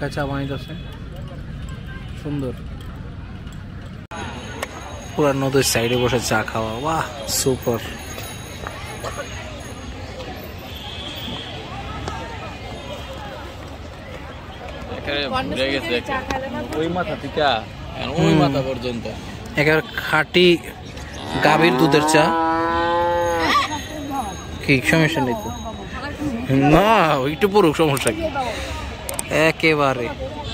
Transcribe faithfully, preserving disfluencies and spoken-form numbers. কাঁচা মাছ আছে সুন্দর। পুরা নদীর সাইডে বসে চা খাওয়া, বাহ সুপার। ওই মাথা থেকে ওই মাথা পর্যন্ত একেবারে খাঁটি গাভীর দুধের চা। কি সমস্যা নেই তো, না একটু পুরো সমস্যা কি একেবারে।